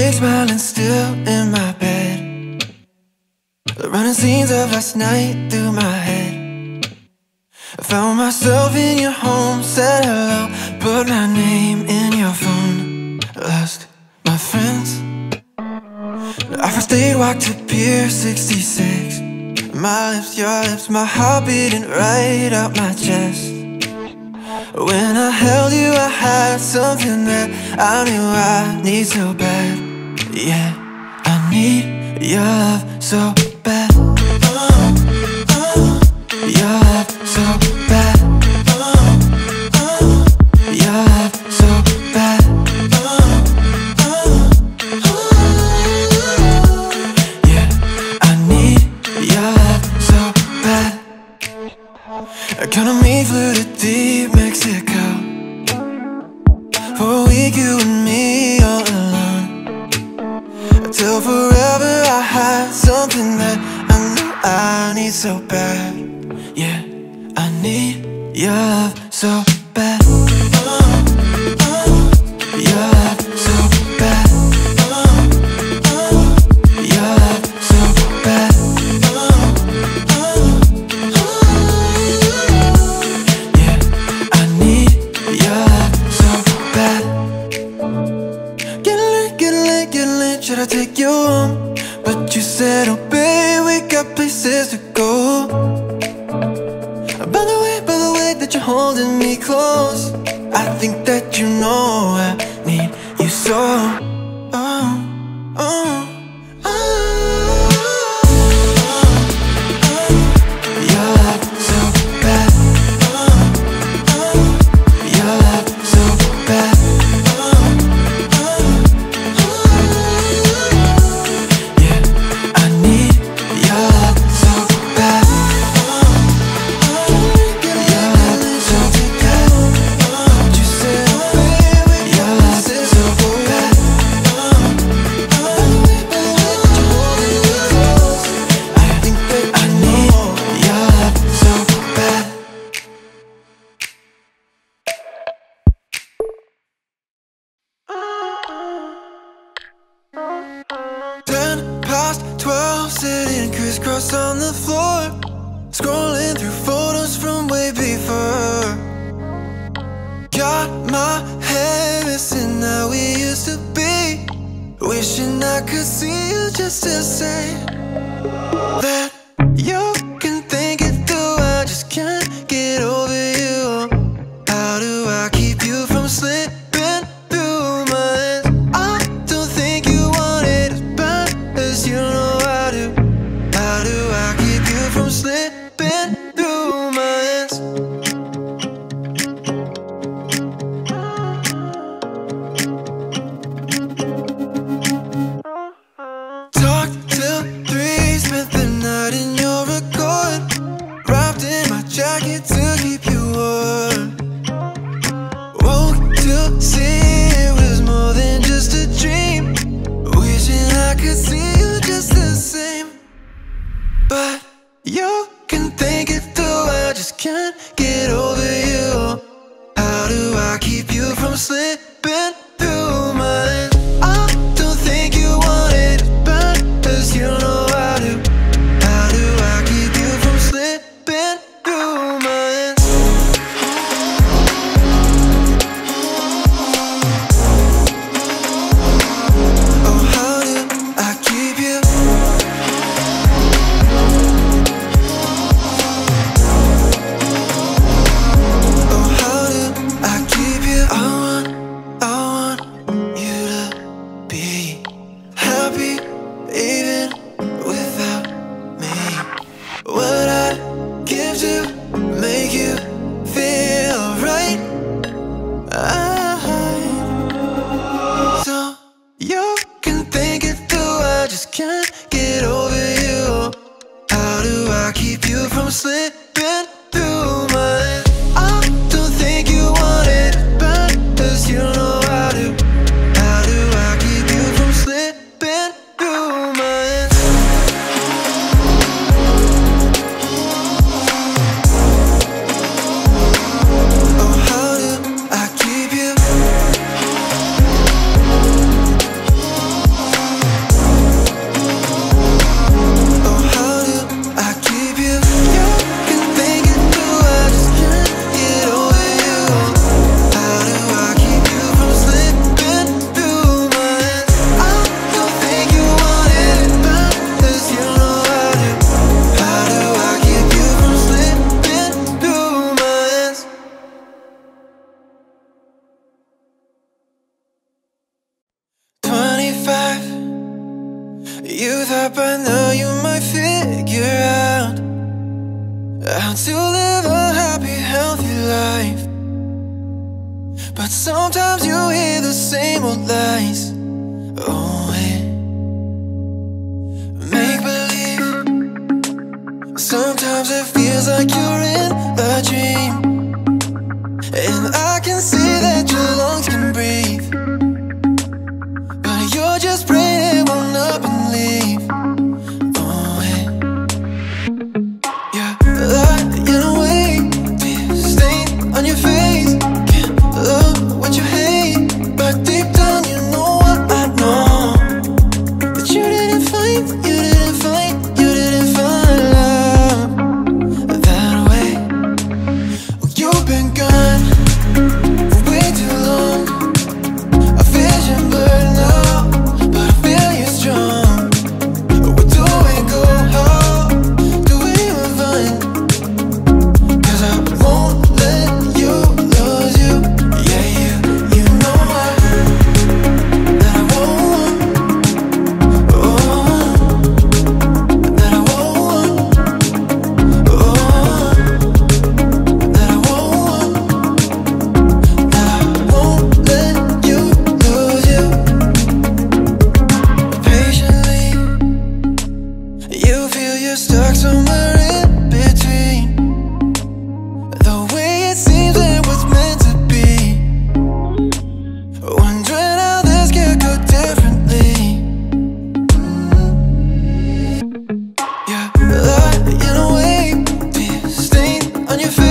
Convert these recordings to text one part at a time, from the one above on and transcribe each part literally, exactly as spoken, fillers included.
always smiling still in my bed. Running scenes of last night through my head. I found myself in your home, said hello, put my name in your phone. Lost my friends. Our first date walked to Pier sixty-six. My lips, your lips, my heart beating right out my chest. When I held you, I had something that I knew I need so bad. Yeah, I need your love so bad. Oh, oh, your love so bad. Oh, oh, your love so bad. Oh, oh, oh. Yeah, I need your love so bad. I count on me, flew to deep Mexico. For a week you and me all alone. Till forever I had something that I knew I need so bad. Yeah, I need your love so bad. Oh, oh, your love so bad. Oh, oh, your love so bad. Oh, oh, oh. Yeah, I need your love so bad. Getting late, getting late, getting late. Should I take you home? But you said, oh babe, we got places to go. By the way, by the way that you're holding me close, I think that you know I need you so. Oh, oh. ten past twelve, sitting crisscross on the floor, scrolling through photos from way before. Got my head missing how we used to be, wishing I could see you just to say that you can think it through. I just can't get over you. How do I keep you from slipping? I want you that by now you might figure out how to live a happy, healthy life. But sometimes you hear the same old lies. Oh, and make-believe. Sometimes it feels like you're in a dream, and I can see that your lungs can breathe, but you're just praying it won't up and leave. Oh, and yeah, light in a way, be a stain on your face. Can't love what you hate, but deep down you know what I know, that you didn't fight, you didn't fight, you didn't find love that way. Well, you've been gone for way too long. A vision blurred now, but I feel you strong. Where do we go? How do we move on? Cause I won't let you lose you. Yeah, you, you know I, that I won't, oh, that I won't, oh, that I won't. That I won't let you lose you. Patiently, you feel you're stuck somewhere in between the way it seems and what's meant to be. Wondering how this could go differently. Yeah, light in a way, be a stain on your face.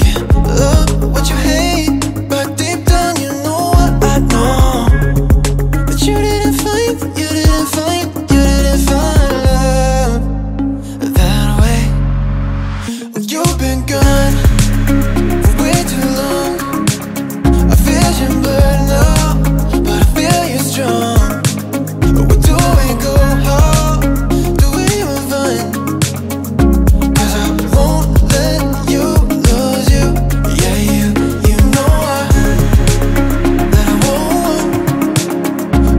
Can't love what you hate, but deep down you know what I know, that you didn't fight, you didn't fight, you didn't find love that way. Well, you've been gone for way too long. A vision blurred now, but I feel you strong. Where do we go? How do we move on? Cause I won't let you lose you. Yeah, you, you know I, that I won't, oh, that I won't, oh, that I won't, that I won't let you lose you.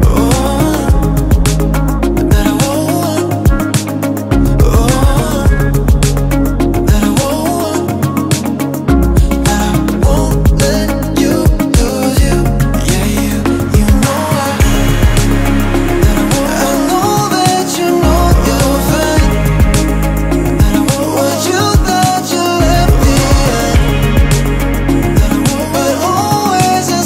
Yeah, you, you know I, that I won't. I know that you know you'll find, that I won't. What you thought you left behind, that I won't. But always I swear that I won't let you lose you. Yeah, you, you know I, that I won't. I know that you know you'll find, that I won't. What you thought you left behind, but always I swear that I won't let you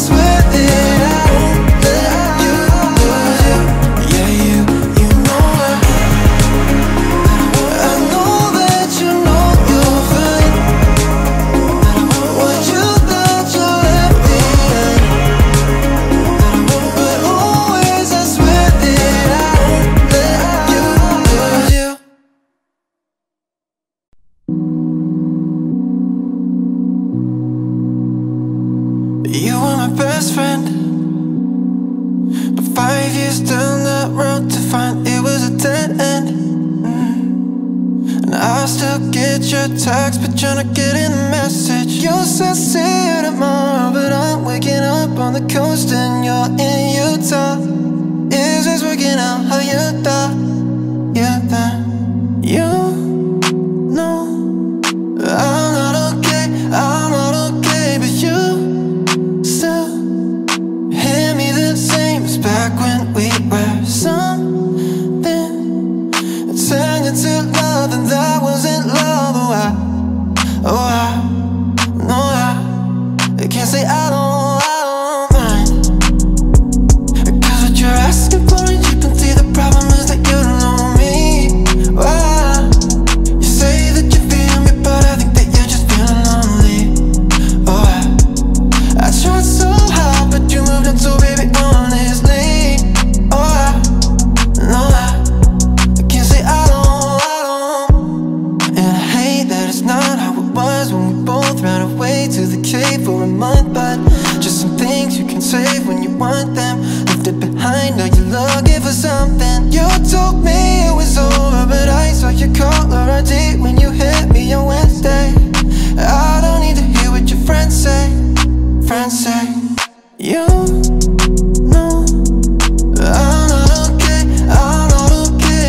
lose you. You were my best friend, but five years down that road to find it was a dead end. Mm. And I still get your text, but you're not getting the message. You said see you tomorrow, but I'm waking up on the coast and you're in Utah. Is this working out how you thought? You thought you know I'm not okay, I'm not okay, but you still hit me the same as back when we were something. It's hanging to love, and that wasn't love. Oh, I, oh, I, no, I, I can't say I don't, I don't mind. Cause what you're asking for, and you can see the problem is that you don't know me. Why? You say that you feel me, but I think that you're just feeling lonely. Oh, I, I tried so hard, but you moved on so baby honestly. Oh, I, no, I, I can't say I don't, I don't. And I hate that it's not how it was when we both ran away to the cave for a month. But just some things you can save when you want them. Left it behind, now you're looking for something. You told me it was over, but I saw your caller I D when you hit me on Wednesday. I don't need to hear what your friends say. Friends say you know I'm not okay, I'm not okay,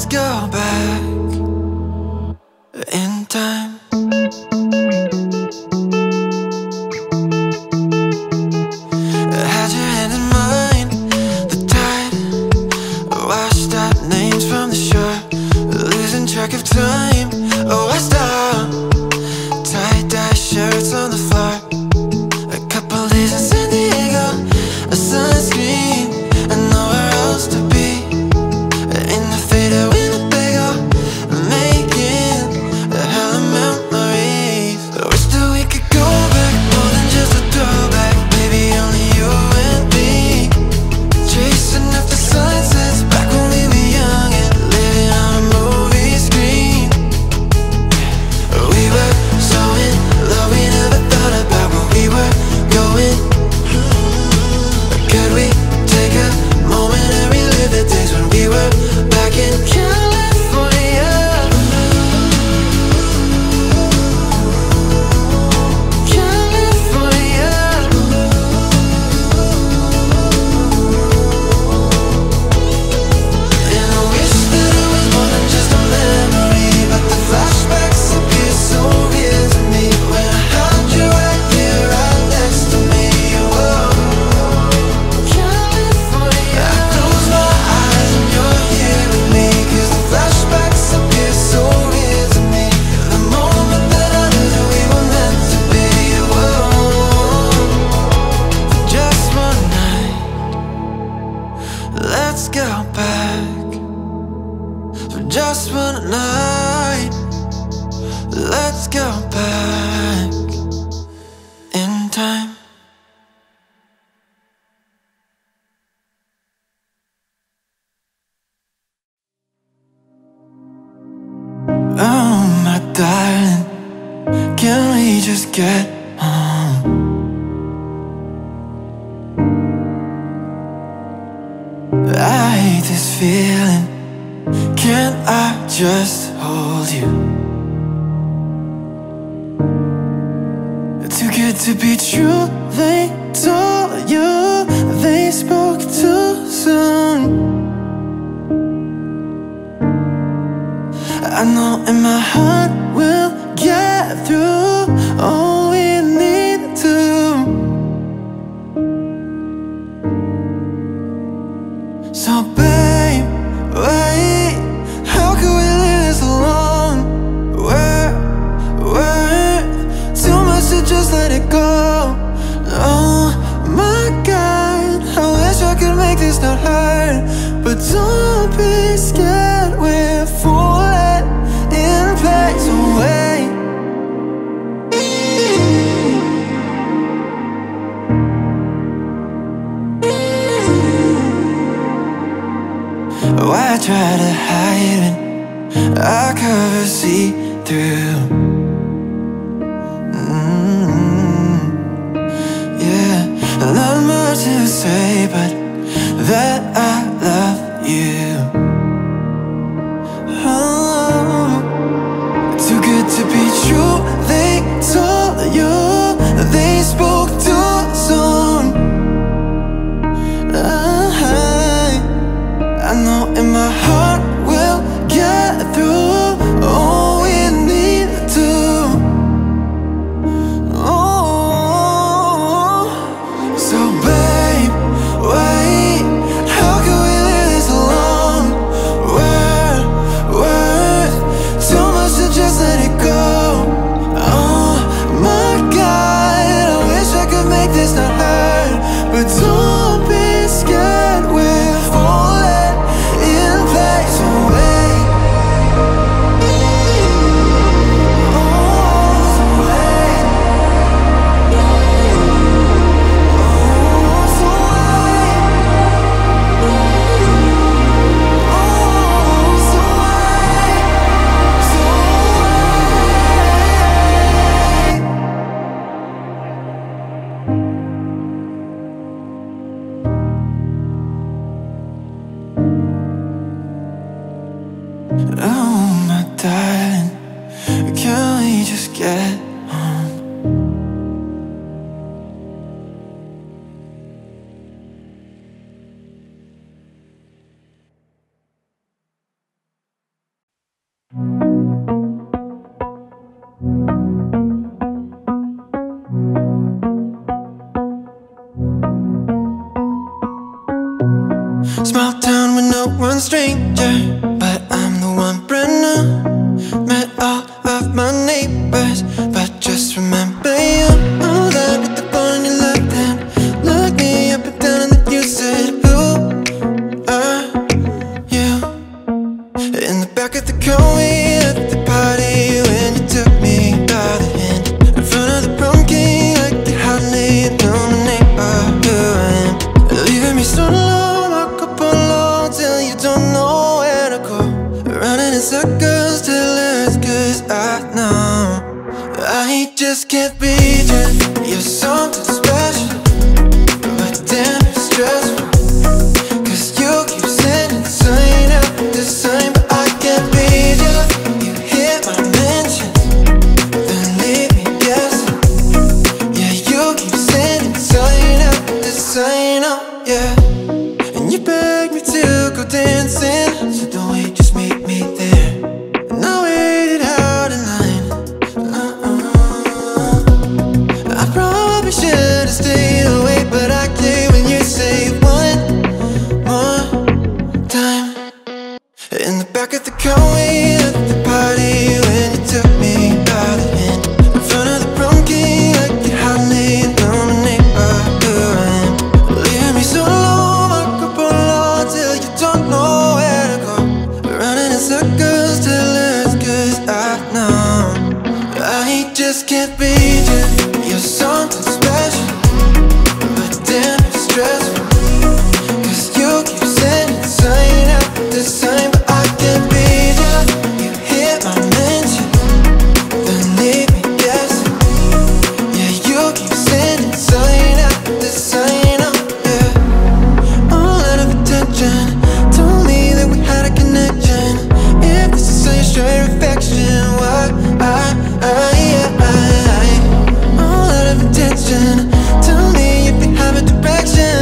Let's go back in time. Had your hand in mine. The tide washed out names from the shore, losing track of time. Oh, I saw tie-dye shirts on the floor, a couple days in San Diego, a sunscreen and nowhere else to be. Let's go back for just one night. Let's go back in time. Oh my darling, can we just get home? I hate this feeling. Can't I just hold you? Too good to be true, they told you. They spoke too soon. I know in my heart we'll get through all we need to. So babe, wait, how can we live this alone? We're, we're too much to just let it go. Oh my God, I wish I could make this not hard. But don't be scared, we're falling in place away. Why try to hide it? I could see through. Mm-hmm. Yeah, not much to say, but that I love you. Oh. Too good to be true. They told you. They spoke too soon. Uh-huh. I know in my heart we'll get through all we need to. Oh, so babe, wait, how can we live this alone? We're, we're too much to just let it go. Oh my God, I wish I could make this not hurt. But don't be scared, we're falling stranger, but I'm the one brand new. Met all of my neighbors, but just remember you. Oh, that at the point you looked at, look me up and down, and you said, who are you? In the back of the car, we at the party when you took me by the hand, in front of the prom king, like you hardly know my name or who I am, leaving me so alone. Don't know where to go, running in circles till it's cause I know I just can't be just. You're something special, but damn it's stressful, cause you keep sending sign after the sign, but I can't be just. You hear my mentions, then leave me guessing. Yeah, you keep sending sign after the sign, oh yeah. And you beg me to go dancing, so don't wait, just meet me there. And I waited out in line. Uh-uh. I probably should have stayed away, but I came when you say one more time. In the back of the car, we at the party when you took me by the hand, in front of the prom king, like you hardly know my name or who I am, leaving me so alone, I could pull on till you don't know where to go, running in circles till it's cause I know I just can't be you. You're something special, but damn it's stressful, cause you keep sending sign after sign, but I can't be you. You hear my mention, then leave me guessing. Yeah, you keep sending sign after sign, oh yeah. All out of attention, told me that we had a connection. If this is such a straight reflection, why I, I, I, all out of attention, tell me if you have a direction.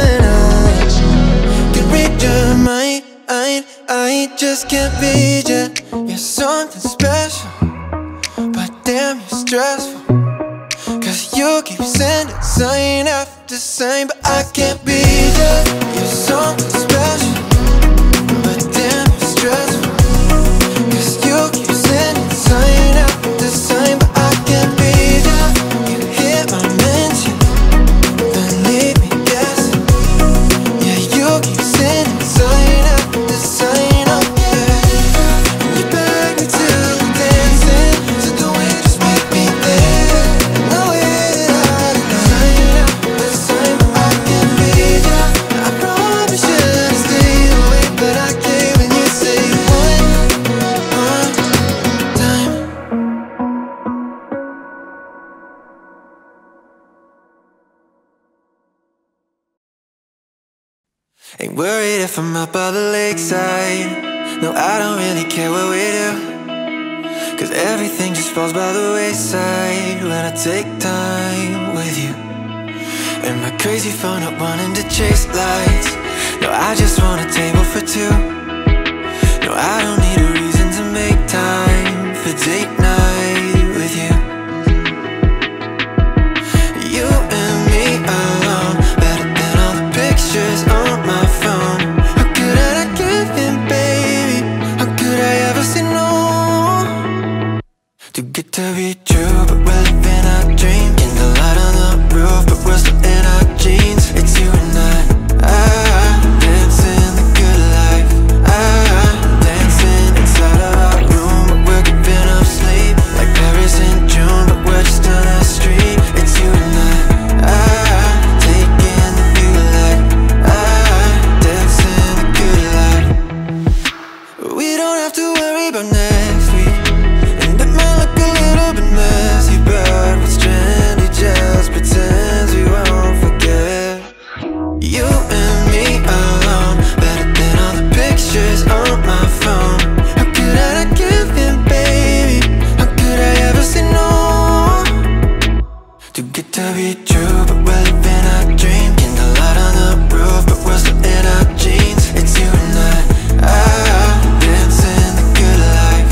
I can read your mind. I, I just can't be you. You're something special, but damn you're stressful, cause you keep sending sign after sign, but I can't be you. You're something special, but damn you're stressful, cause you keep sending sign after sign, but I can't be you. You hear my mention, then leave me guessing. Yeah, you keep sending sign after sign, oh yeah. And you beg me to go dancing, so don't wait, just meet me there. And I waited out in line. This time I can't be you. I probably should have stayed away, but I came when you say one more time. Ain't worried if I'm up by the lakeside. No, I don't really care what we do, cause everything just falls by the wayside when I take time with you. And my crazy phone up wanting to chase lights. No, I just want a table for two. No, I don't need a reason to make time for date night with you. You and me alone, better than all the pictures on my phone. How could I not give in, baby? How could I ever say no? Too good to be true, but we're living our dream. In the light on the roof, but we're still in our jeans. It's you and I, ah, dancing the good life, ah, dancing inside of our room, but we're giving up sleep, like Paris in June, but we're just on the street. It's you and I, ah, taking the view light, ah, dancing the good life. We don't have to worry about next week, and it might look a little bit messy, but what's trendy just pretends we won't forget. You and me alone, better than all the pictures on my phone. How could I not give in, baby? How could I ever say no? Too good to be true, but we're living our dream. In the light on the roof, but we're still in our jeans. It's you and I, ah, dancing the good life,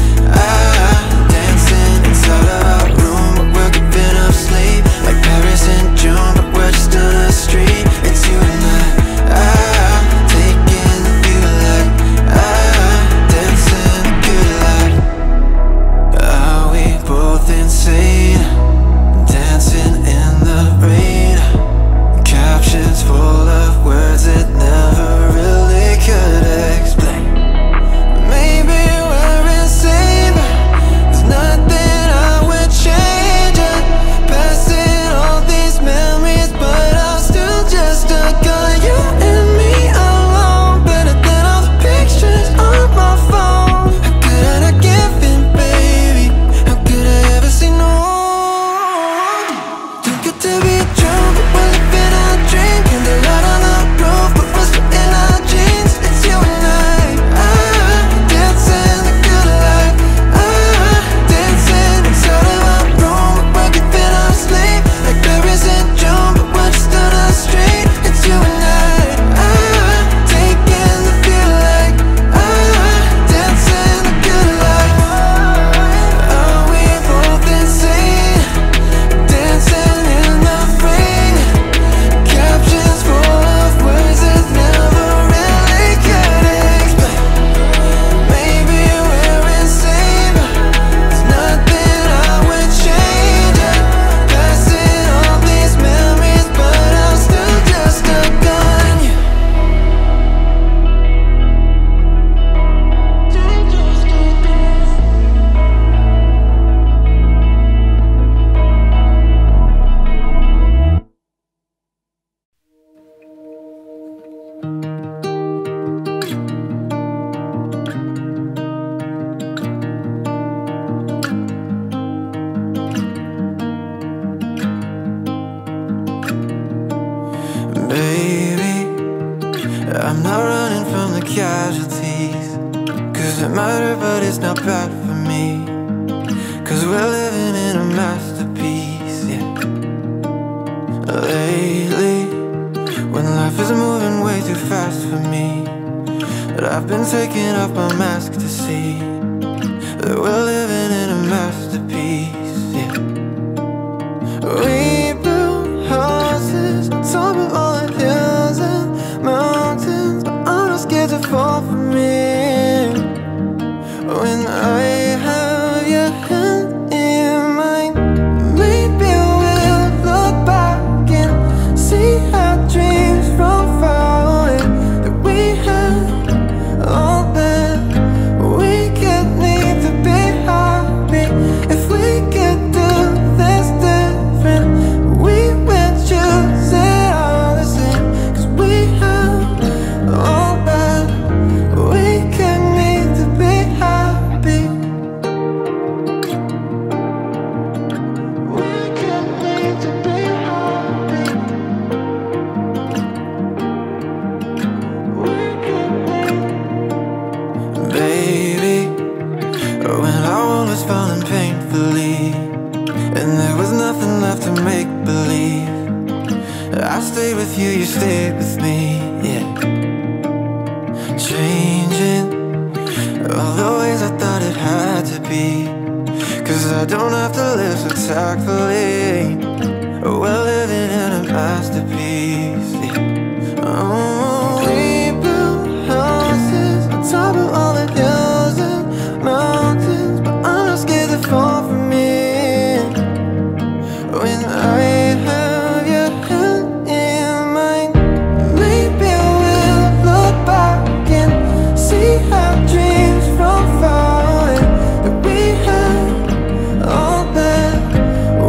doesn't matter, but it's not bad for me, 'cause we're living in a masterpiece, yeah. Lately, when life is moving way too fast for me, but I've been taking off my mask to see that we're living in a masterpiece, yeah. We build houses on top of all the hills and mountains, but I'm not scared to fall for me. When I have your hand in mine, maybe we'll look back and see our dreams from far away, that we had all that we could need to be happy. If we could do this different, we would choose it all the same, 'cause we had all that we could need to be happy. And there was nothing left to make believe. I stayed with you, you stayed with me, yeah. Changing all the ways I thought it had to be, 'cause I don't have to live so tactfully. We're living in a masterpiece, yeah. Oh, we built houses on top of all the hills and mountains, but I'm not scared to fall for me. When I have your hand in mine, maybe we'll look back and see our dreams from far away, that we had all that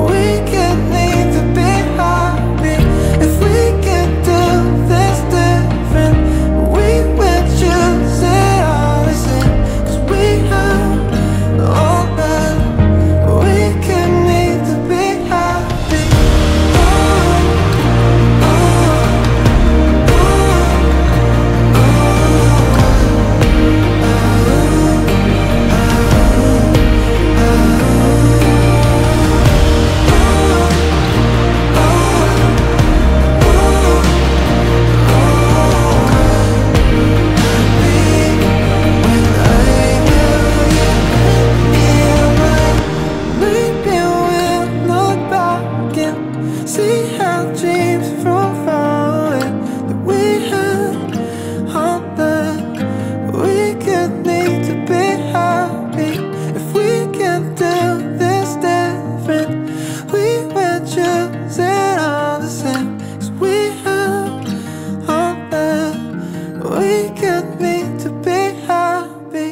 we could need to be happy. If we could do this different, we would choose it all the same, 'cause we had all that we could need to be happy.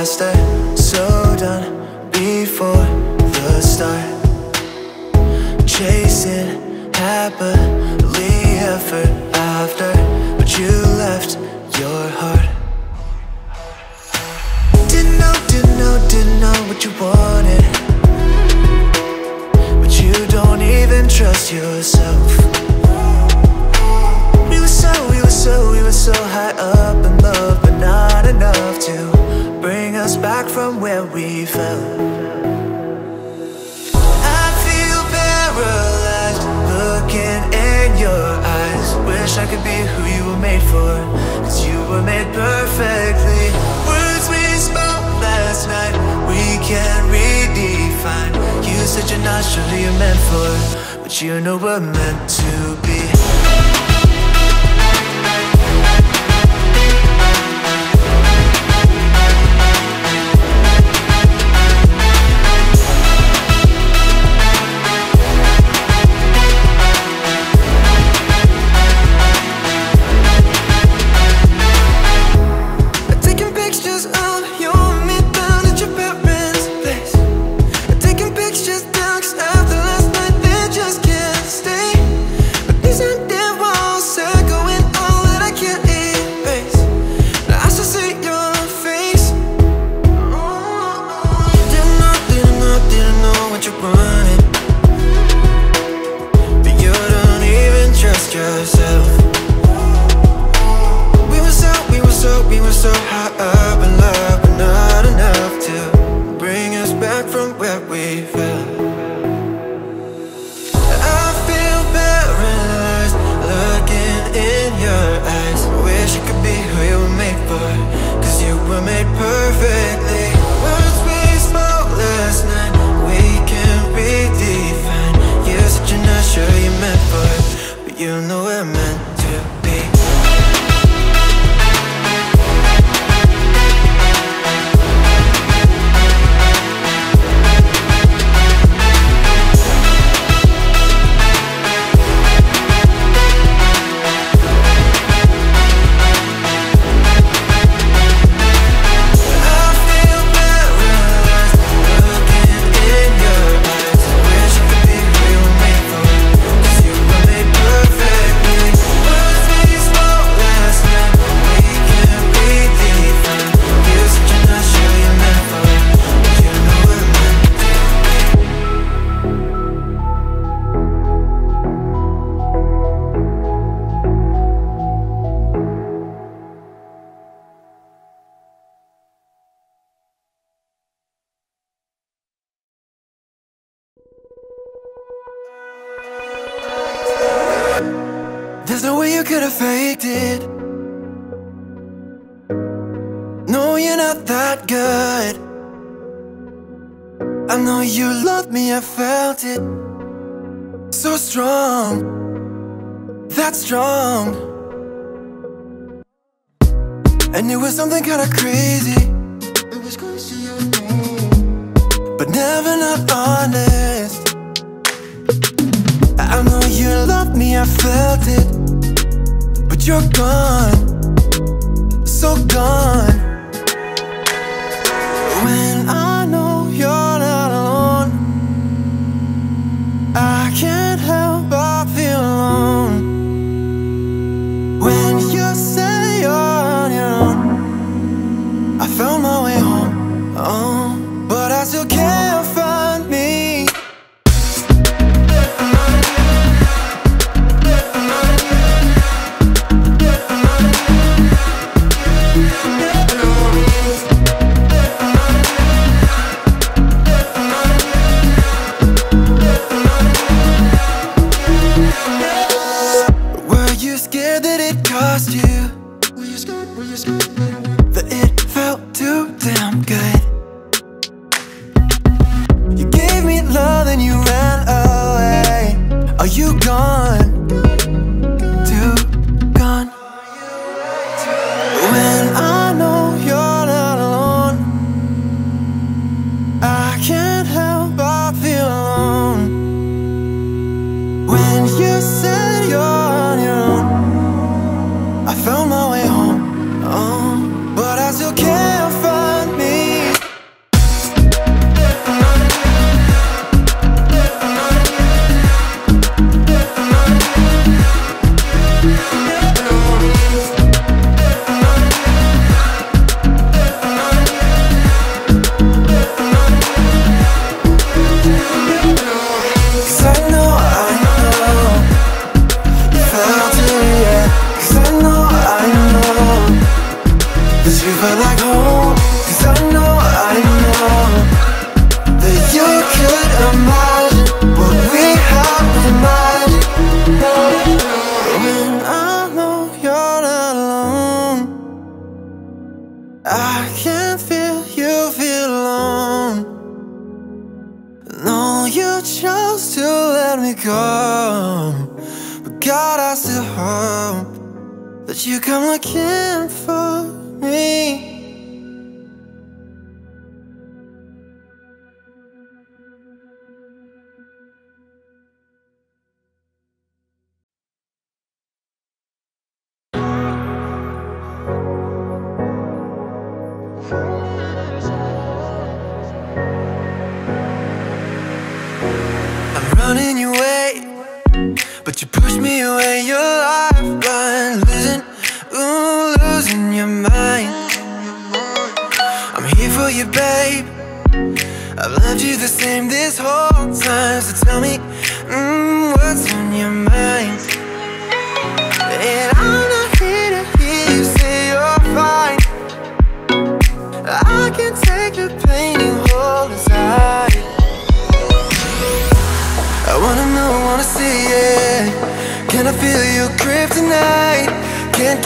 Cause after last night they just can't stay. But these aren't There's no way you could have faked it. No, you're not that good. I know you loved me, I felt it. So strong, that strong. And it was something kinda crazy. It was crazy, I know. But never not honest. I know you loved me, I felt it. But you're gone, so gone. When I know you're not alone, I can't help but feel alone. When you say you're on your own, I found my way home, oh, but I still can't find me. Can I feel you grip tonight? Can't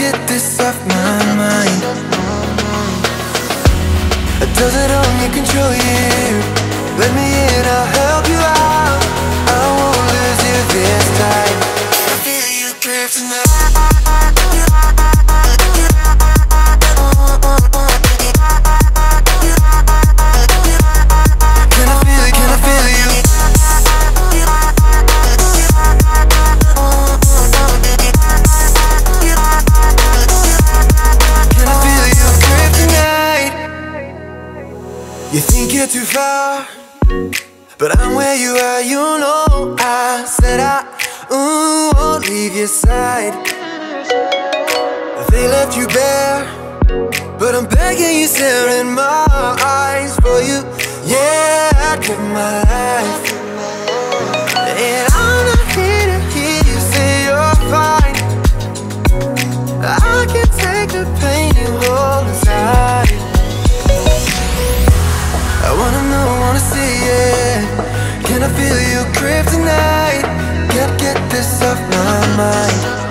get this off my mind.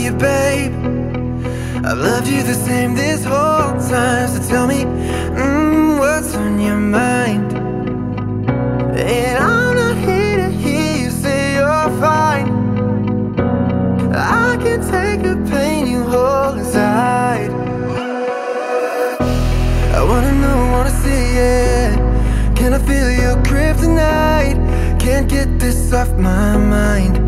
you, babe. I've loved you the same this whole time. So tell me, mm, what's on your mind? And I'm not here to hear you say you're fine. I can take the pain you hold inside. I wanna know, I wanna see it. Can I feel your kryptonite? Can't get this off my mind.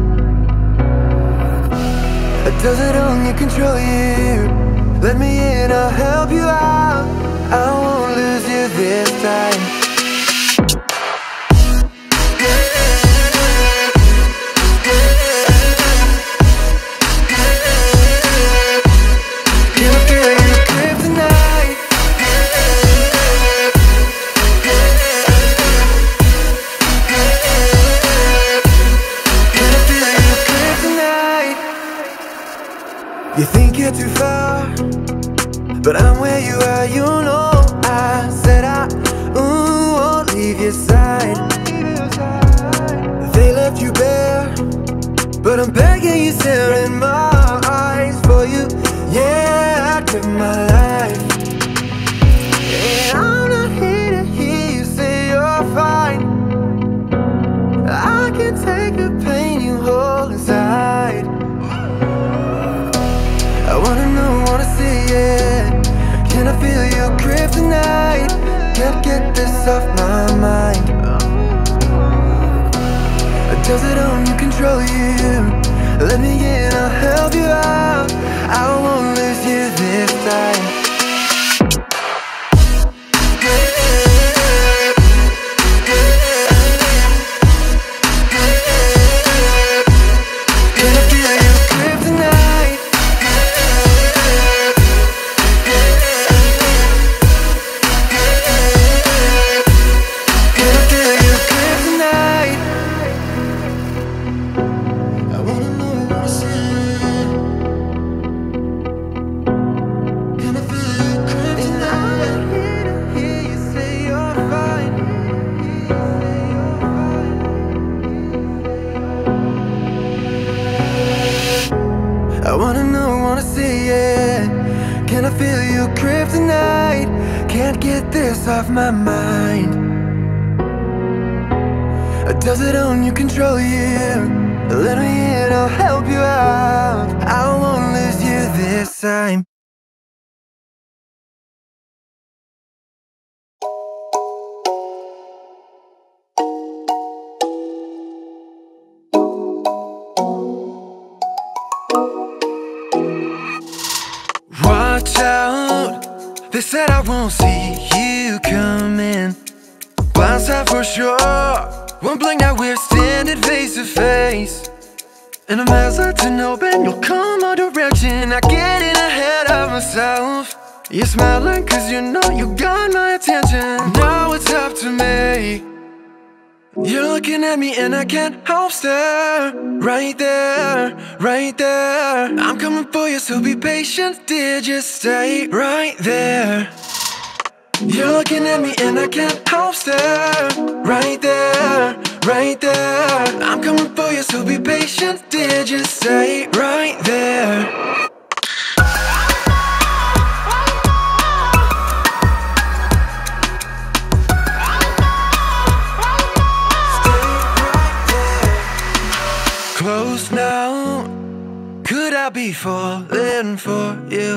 Does it on your control you? Let me in, I'll help you out. I won't lose you this time. You think you're too far, but I'm where you are, you know. I said I ooh, won't leave your side. They left you bare, but I'm begging you, stare in my eyes. For you, yeah, I took my life. And I'm not here to hear you say you're fine. I can take the pain you hold inside. I wanna know, wanna see it. Can I feel your kryptonite? Can't get this off my mind. Does it own you, control you? Let me in, I'll help you out. I won't lose you this time. I wanna know, wanna see it. Can I feel your kryptonite? Can't get this off my mind. Does it own you, control you? Let me in, I'll help you out. I won't lose you this time. Watch out, they said I won't see you coming. Blindside for sure, won't blink now, we're standing face to face. And I'm hesitant, hoping you'll come my direction. I get in ahead of myself. You're smiling cause you know you got my attention. Now it's up to me. You're looking at me and I can't help stare. Right there, right there. I'm coming for you, so be patient, dear, just stay right there. You're looking at me and I can't help stare. Right there, right there. I'm coming for you, so be patient, dear, just stay right there. Close now, could I be falling for you?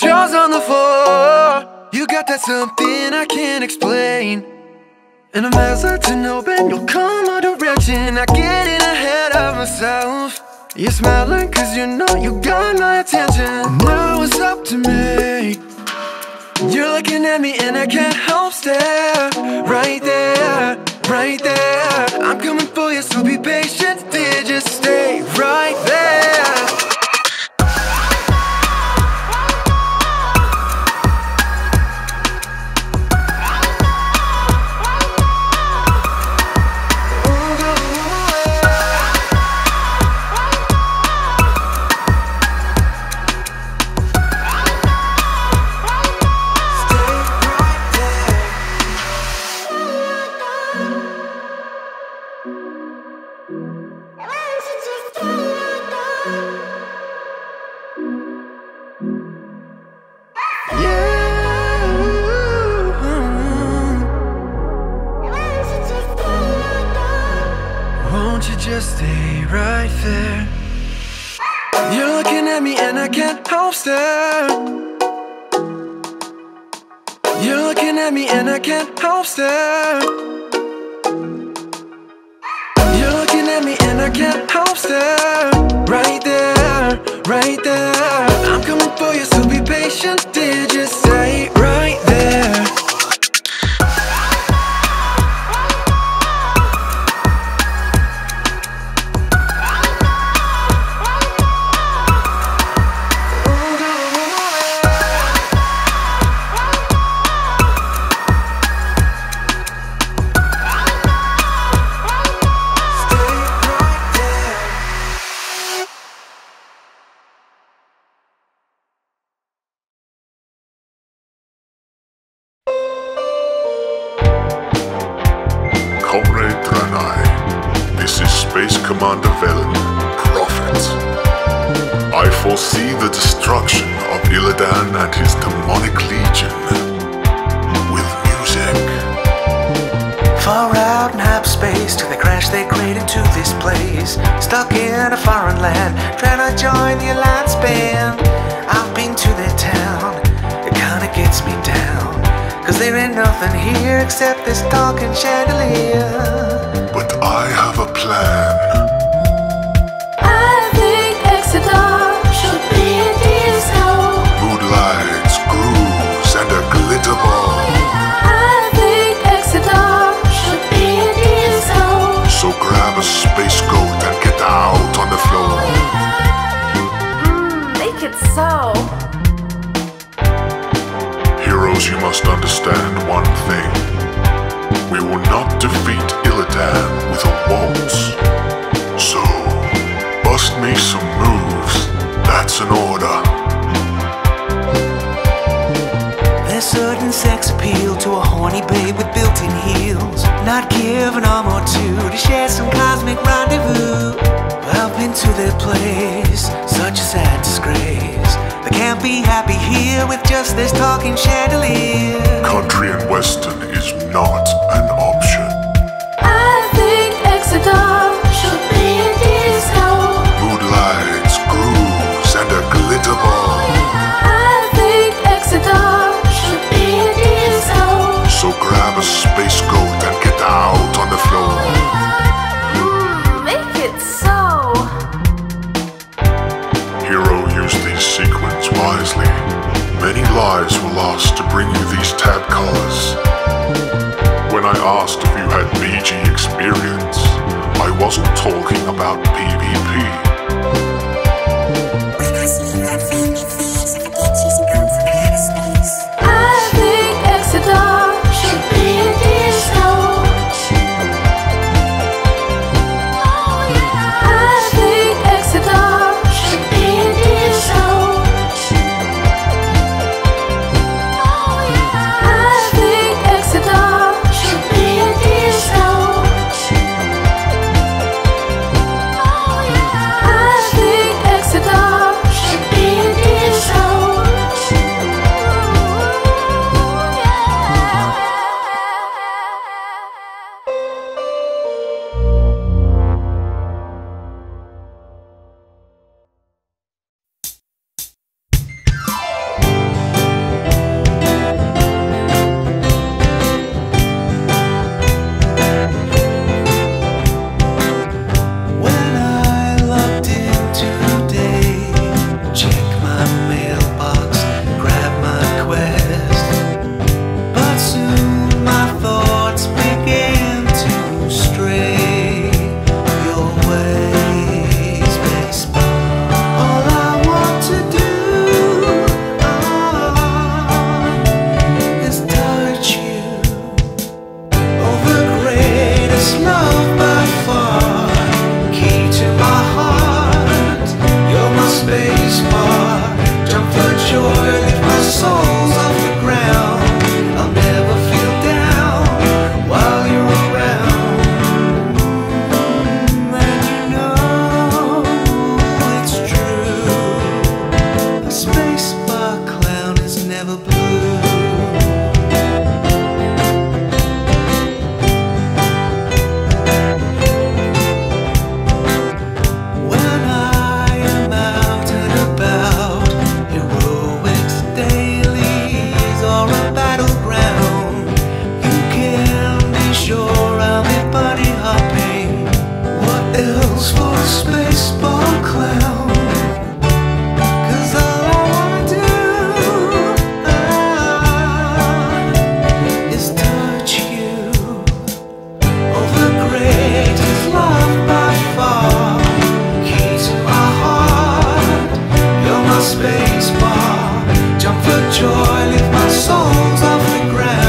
Jaws on the floor, you got that something I can't explain. And I'm hesitant, hoping you'll come my direction. I get in ahead of myself. You're smiling cause you know you got my attention. Now it's up to me. You're looking at me and I can't help stare. Right there, right there. I'm coming for you, so be patient, dear, just stay right there. won't you just stay right there? You're looking at me and I can't help stare. You're looking at me and I can't help stare. You're looking at me and I can't help stare. Right there, right there. I'm coming for you, so be patient. Did you say right there? Except this dark and chandelier. But I have a plan. I think Exeter should be a disco. Mood lights, grooves, and a glitter ball. I think Exeter should be a disco. So grab a space coat and get out on the floor. Mmm, make it so. Heroes, you must understand one thing. We will not defeat Illidan with a waltz. So, bust me some moves. That's an order. There's certain sex appeal to a horny babe with built-in heels. Not give an arm or two to share some cosmic rendezvous. Up into their place, such a sad disgrace. They can't be happy here with just this talking chandelier. Country and Western is not an option. I think Exeter should be a disco. Mood lights, grooves, and a glitter ball. I think Exeter should be a disco. So grab a space coat and get out on the floor. Mm, make it so. Hero, use these sequins wisely. Many lives were lost to bring you these tad colors. When I asked if you had B G experience, I wasn't talking about P V P. When I see your friendly face, I forget you to go from outer space. I think Exeter should be a disco. I think Exeter should be a disco. Balls for a spaceball clown, 'cause all I wanna do ah, is touch you. Oh, the greatest love by far, key to my heart. You're my spacebar, jump for joy, lift my soul's off the ground.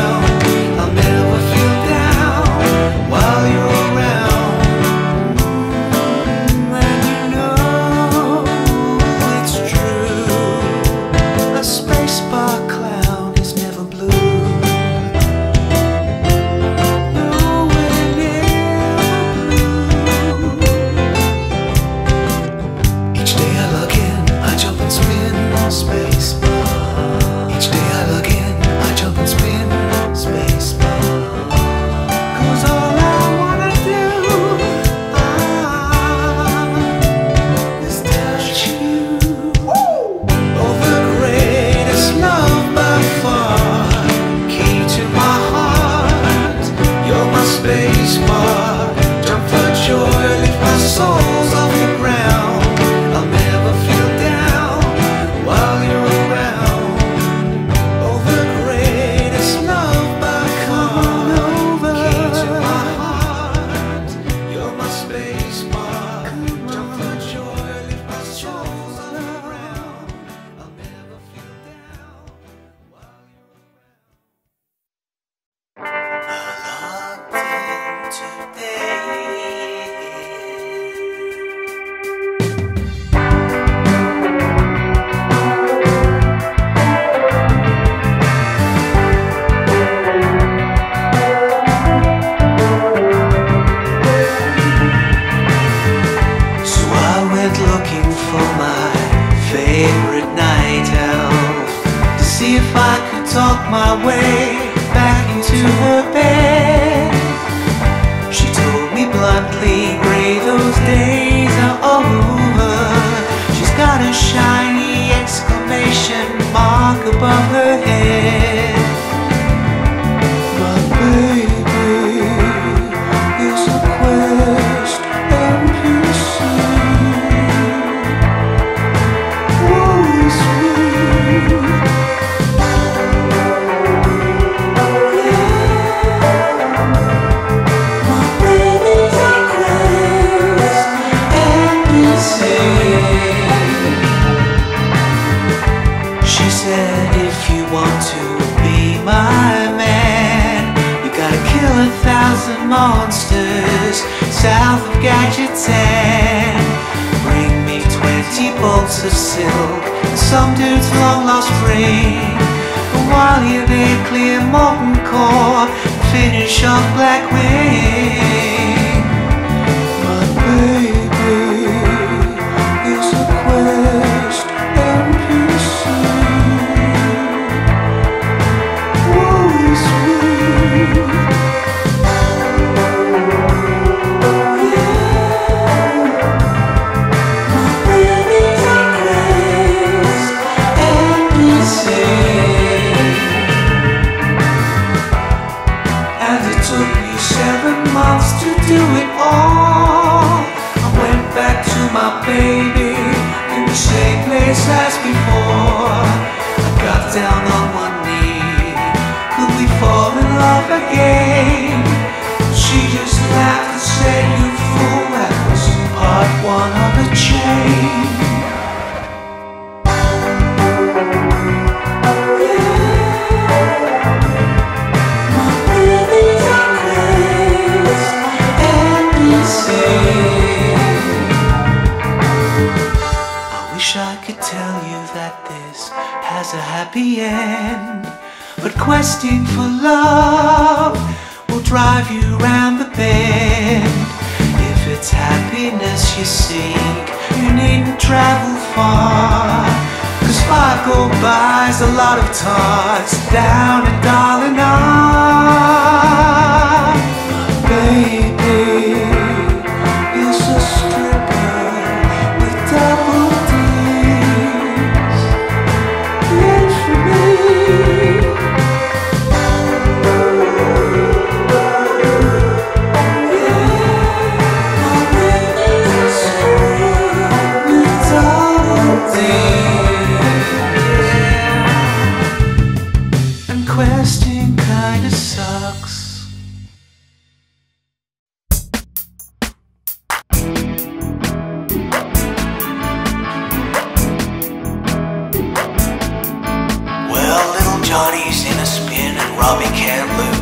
Well, little Johnny's in a spin and Robbie can't lose.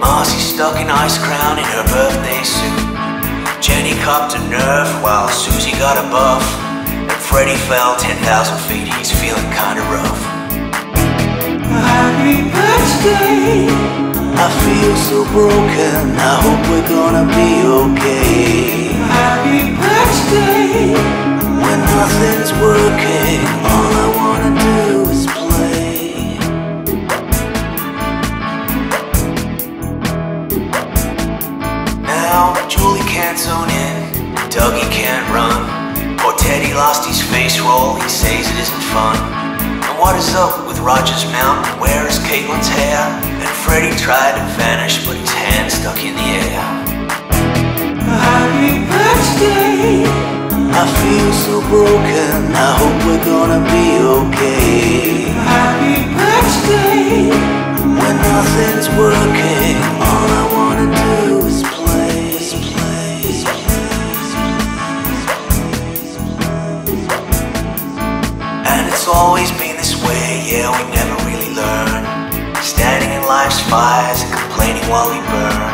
Marcy's stuck in ice crown in her birthday suit. Jenny copped a nerf while Susie got a buff. And Freddy fell ten thousand feet, he's feeling kinda rough. Happy birthday! I feel so broken, I hope we're gonna be okay. Happy birthday! When nothing's working, all I wanna do is play. Now Julie can't zone in, Dougie can't run. Poor Teddy lost his face roll, he says it isn't fun. What is up with Roger's Mountain? Where is Caitlin's hair? And Freddy tried to vanish, but his hand stuck in the air. Happy birthday! I feel so broken, I hope we're gonna be okay. Happy birthday! When nothing's working, all I wanna do is play, is play, is play. And it's always been this way, yeah, we never really learn. Standing in life's fires and complaining while we burn.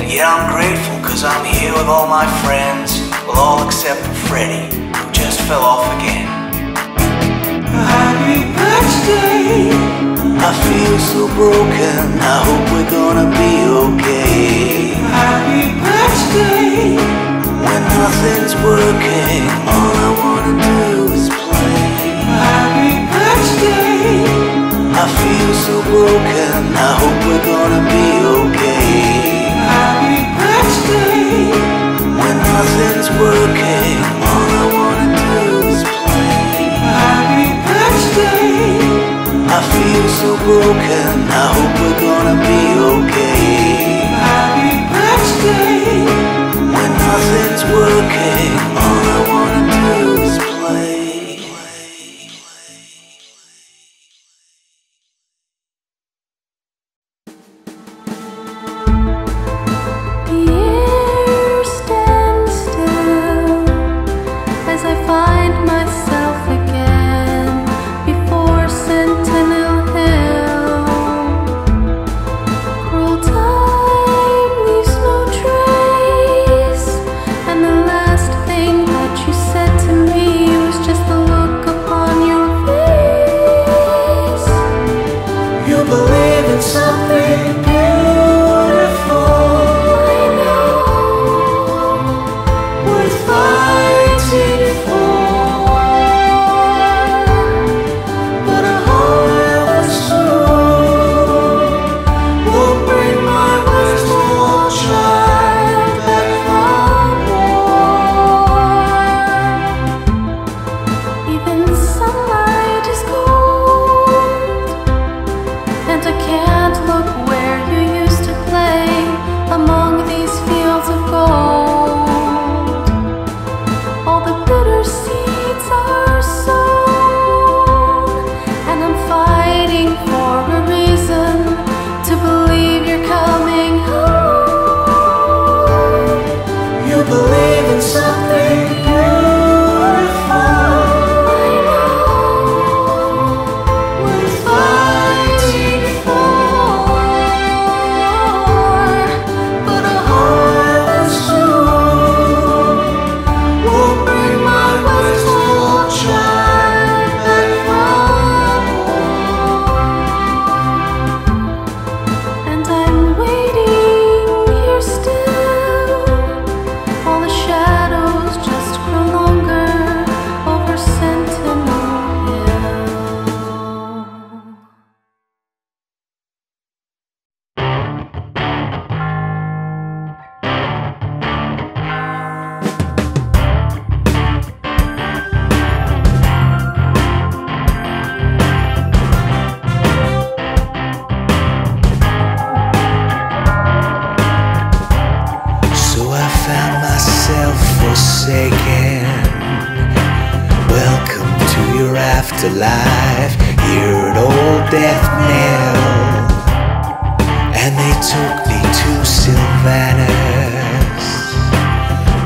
And yet I'm grateful, cause I'm here with all my friends. Well, all except for Freddy, who just fell off again. Happy birthday! I feel so broken, I hope we're gonna be okay. Happy birthday! When nothing's working, all I wanna do is play. Happy birthday! I feel so broken, I hope we're gonna be okay. Happy birthday! When nothing's working, all I wanna do is play. Happy birthday! I feel so broken, I hope we're gonna be okay. Happy birthday! When nothing's working, all I wanna do is play.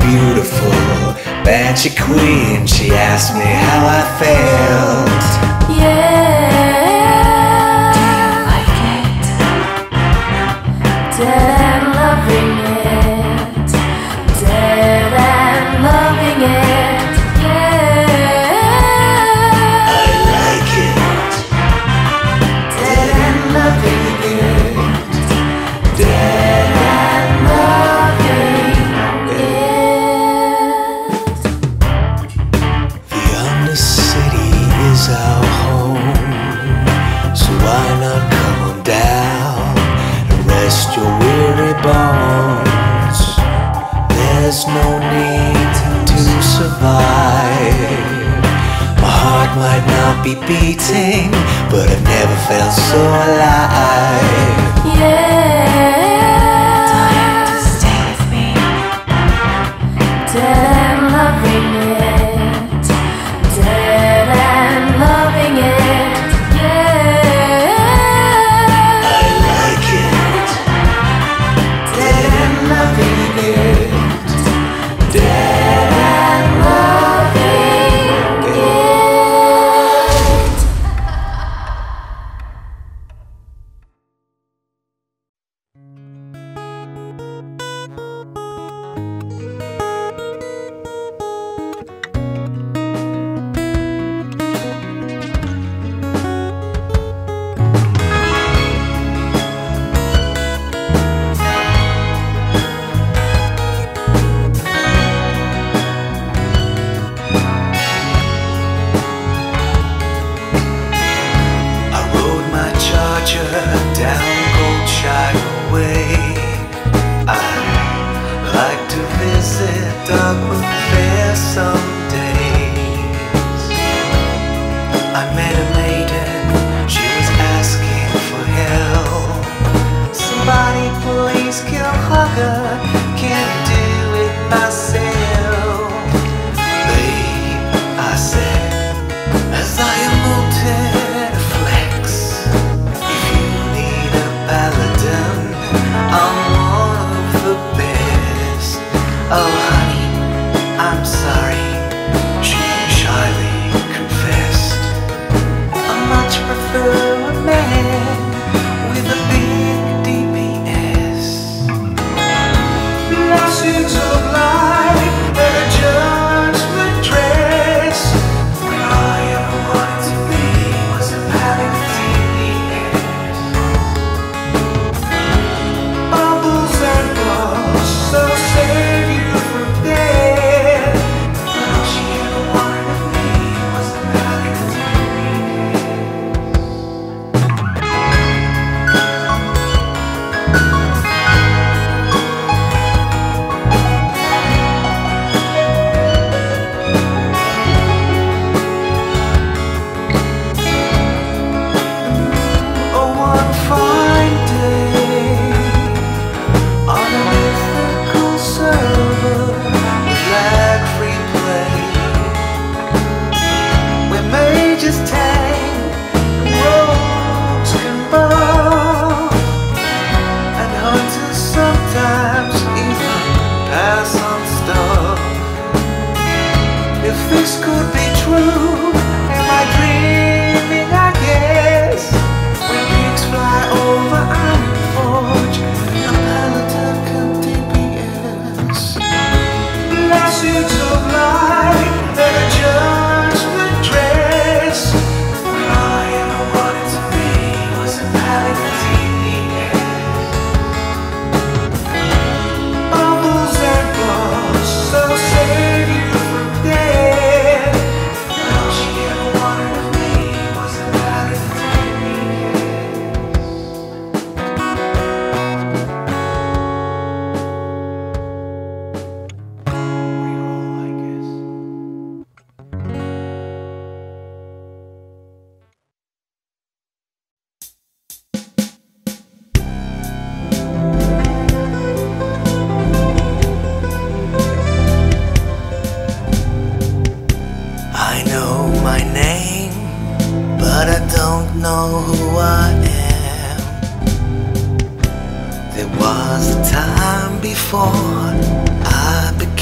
beautiful Banshee Queen. She asked me how I felt. Yeah, do you like it? Dead and loving it. Dead and loving it. Yeah, I like it. Dead and loving it. Dead. Our home, so why not come on down and rest your weary bones? There's no need to survive. My heart might not be beating, but I've never felt so alive. Yeah, time to stay with me. Dead and loving it. I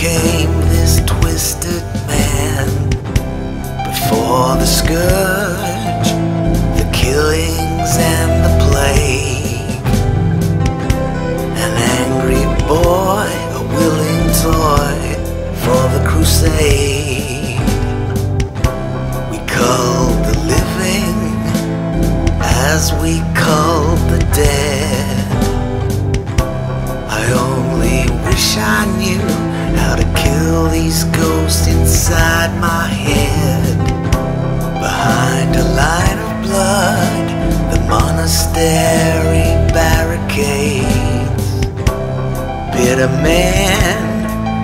became this twisted man. Before the scourge, the killings and the plague, an angry boy, a willing toy for the crusade. We culled the living as we culled the dead. I only wish I knew how to kill these ghosts inside my head. Behind a line of blood, the monastery barricades. Bitter men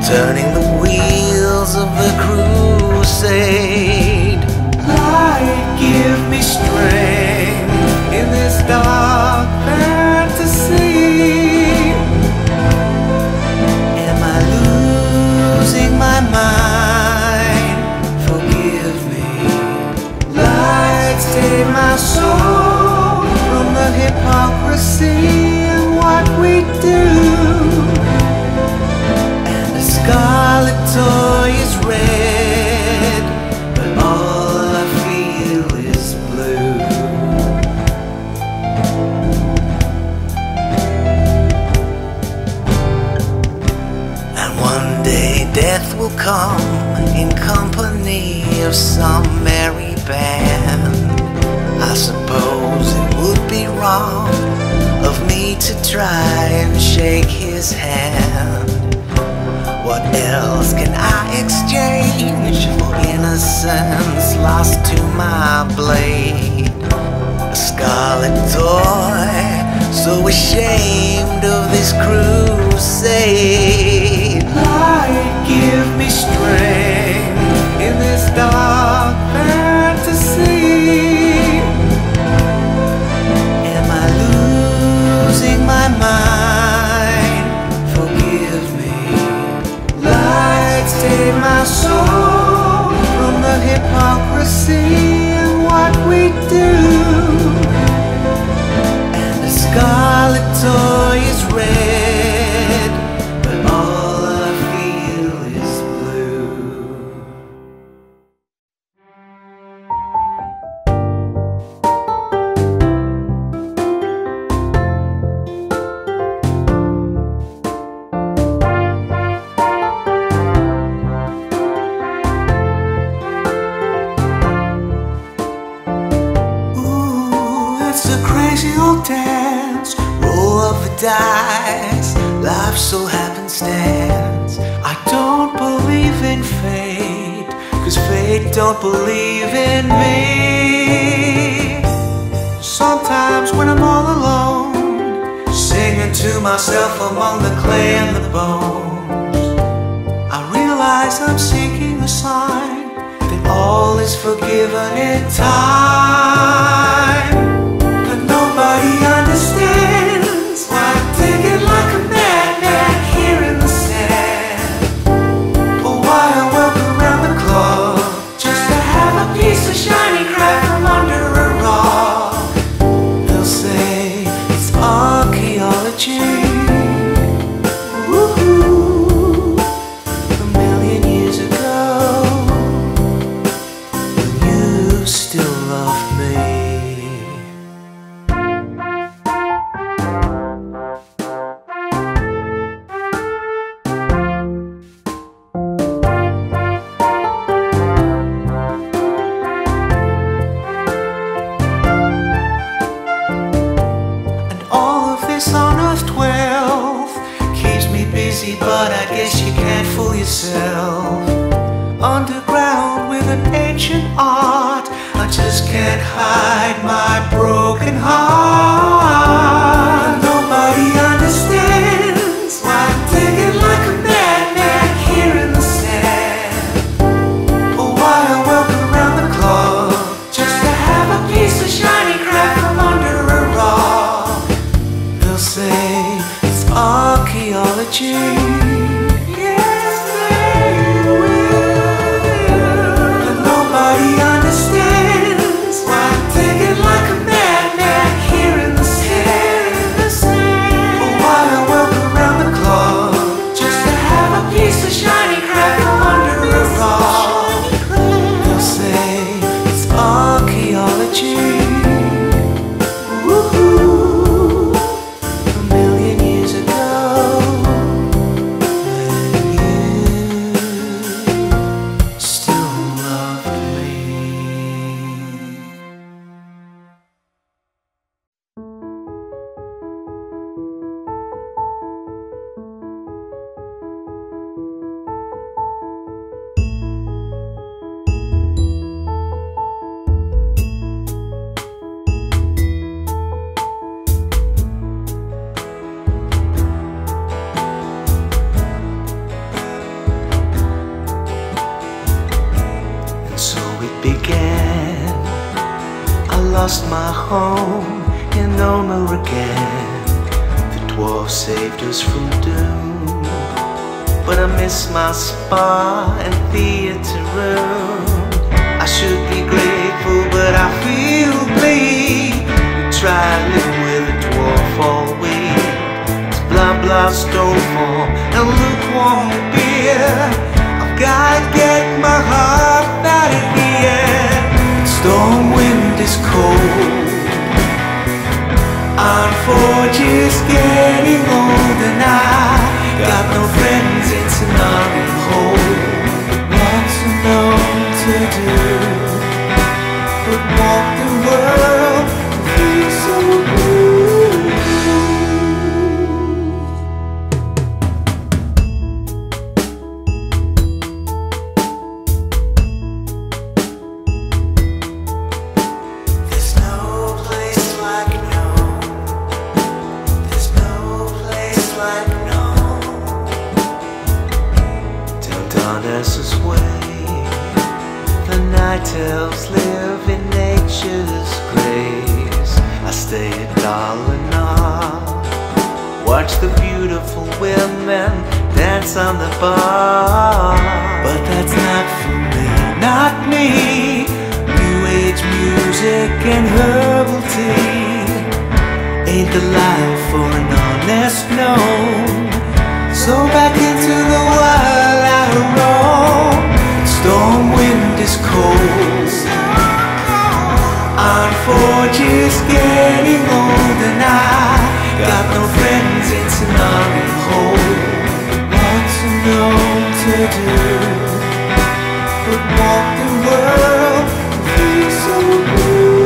turning the wheels of the crusade. Light, give me strength in this dark fantasy. Save my soul from the hypocrisy of what we do. And the scarlet toy is red, but all I feel is blue. And one day death will come in company of some merry band. I suppose it would be wrong of me to try and shake his hand. What else can I exchange for innocence lost to my blade? A scarlet toy, so ashamed of this crusade. Light, give me strength in this dark fantasy. My mind, forgive me. Light, save my soul from the hypocrisy of what we do. And the scarlet toy is red, but all I feel is blue. Dance, roll of the dice, life so happenstance. I don't believe in fate, cause fate don't believe in me. Sometimes when I'm all alone, singing to myself among the clay and the bones, I realize I'm seeking a sign that all is forgiven in time. Nobody understands. I dig it like a madman here in the sand. Oh, why I walk around the clock just to have a piece of shiny crap from under a rock. They'll say it's archaeology. Woo-hoo, a million years ago, when you still loved me. But I guess you can't fool yourself. Underground with an ancient art, I just can't hide my broken heart. Nobody understands. I dig it like a madman here in the sand. Oh, why I walk around the clock just to have a piece of shiny crap from under a rock. They'll say it's archaeology. Nobody understands. Why I dig it like a madman here in the lost my home and armor again. The dwarf saved us from doom, but I miss my spa and theater room. I should be grateful, but I feel bleed. Try living with a dwarf all week. It's blah blah snowfall and lukewarm beer. I've gotta get my heart out of here. Storm wind is cold. I'm for just getting old, and I got no friends, it's not a hole. Lots alone to do, but walk the world and feel so blue. There's no place like no. There's no place like no. Dancer's way, the night elves live in nature's grace. I stay at Dalinor, watch the beautiful women dance on the bar. But that's not for me, not me. New age music and herbal tea ain't the life for an honest no. So back into the wild I roam. Storm wind is cold. I'm for just getting old, and I got no friends, it's not a hole. Lots alone to do, but walk the world and feel so blue.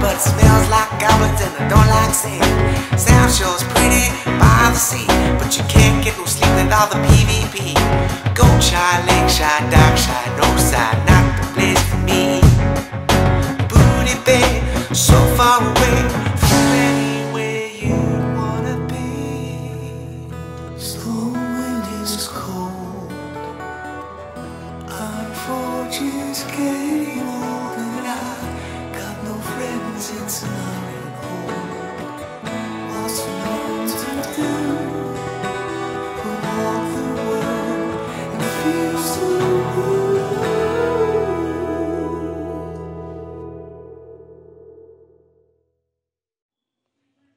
But it smells like goblins and I don't like sand. Sound show's pretty by the sea, but you can't get no sleep with all the P V P. Go shy, lake shy, dark shy, no side, not the place for me. Booty bay, so far away from anywhere you'd wanna be. Slow wind is cold. I'm for just getting old, and I friends, it's not at home. Lost alone to do, but walk the world and feel so blue.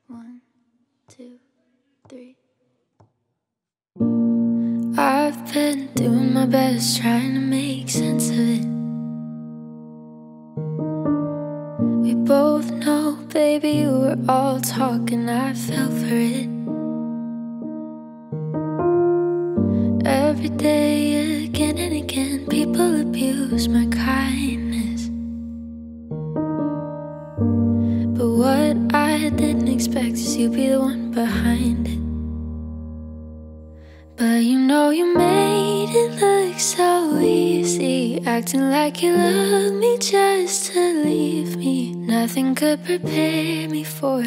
One, two, three. I've been doing my best, trying to make sense of it. Both know, baby, you were all talk and I fell for it. Every day, again and again, people abuse my kindness. But what I didn't expect is you'd be the one behind it. But you know you made it look so easy, acting like you loved me just to leave me. Nothing could prepare me for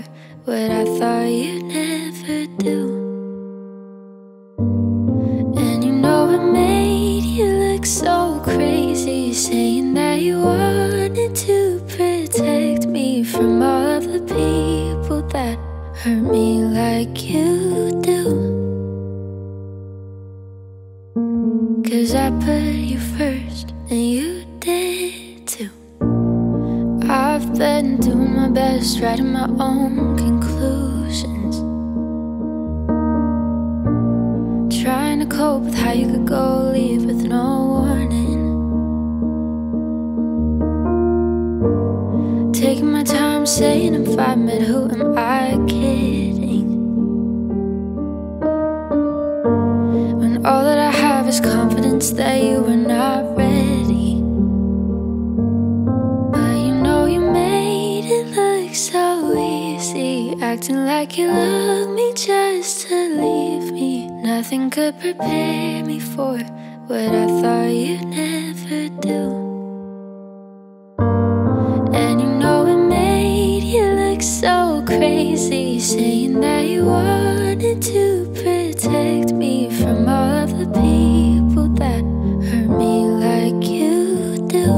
what I thought you'd never do. And you know it made you look so crazy, saying that you wanted to protect me from all of the people that hurt me like you do. Cause I put you first and you did too. I've been doing my best, writing my own conclusions, trying to cope with how you could go leave with no warning. Taking my time, saying I'm fine, but who am I kidding? When all that I have is confidence that you were not ready. So easy, acting like you love me just to leave me. Nothing could prepare me for what I thought you'd never do. And crazy, saying that you wanted to protect me from all the people that hurt me like you do.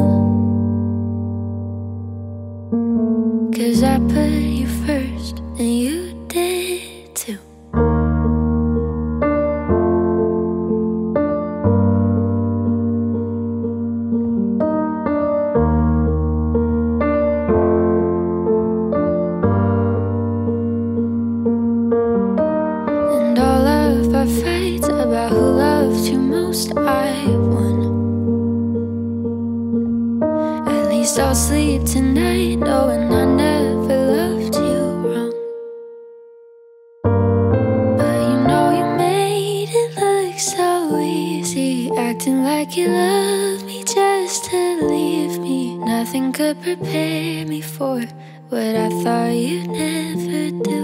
Cause I put you first and you did too. Fights about who loved you most, I won. At least I'll sleep tonight knowing I never loved you wrong. But you know you made it look so easy, acting like you loved me just to leave me. Nothing could prepare me for what I thought you'd never do.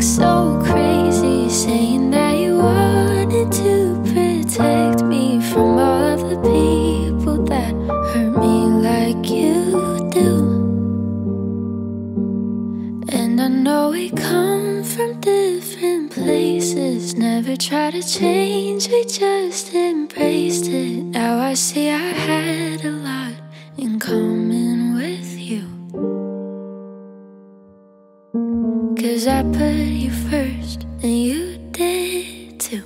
So crazy, saying that you wanted to protect me from all of the people that hurt me like you do. And I know we come from different places, never tried to change, we just embraced it. Now I see I had a lot in common with you. Cause I put you first and you did too.